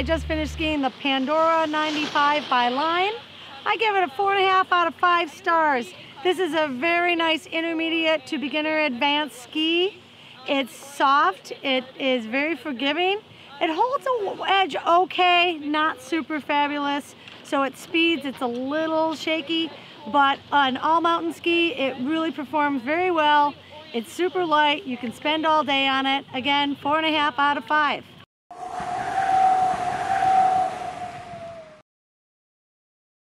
I just finished skiing the Pandora 95 by Line. I give it a 4.5 out of 5 stars. This is a very nice intermediate to beginner advanced ski. It's soft, it is very forgiving. It holds a edge okay, not super fabulous. So at speeds, it's a little shaky, but an all mountain ski, it really performs very well. It's super light, you can spend all day on it. Again, 4.5 out of 5.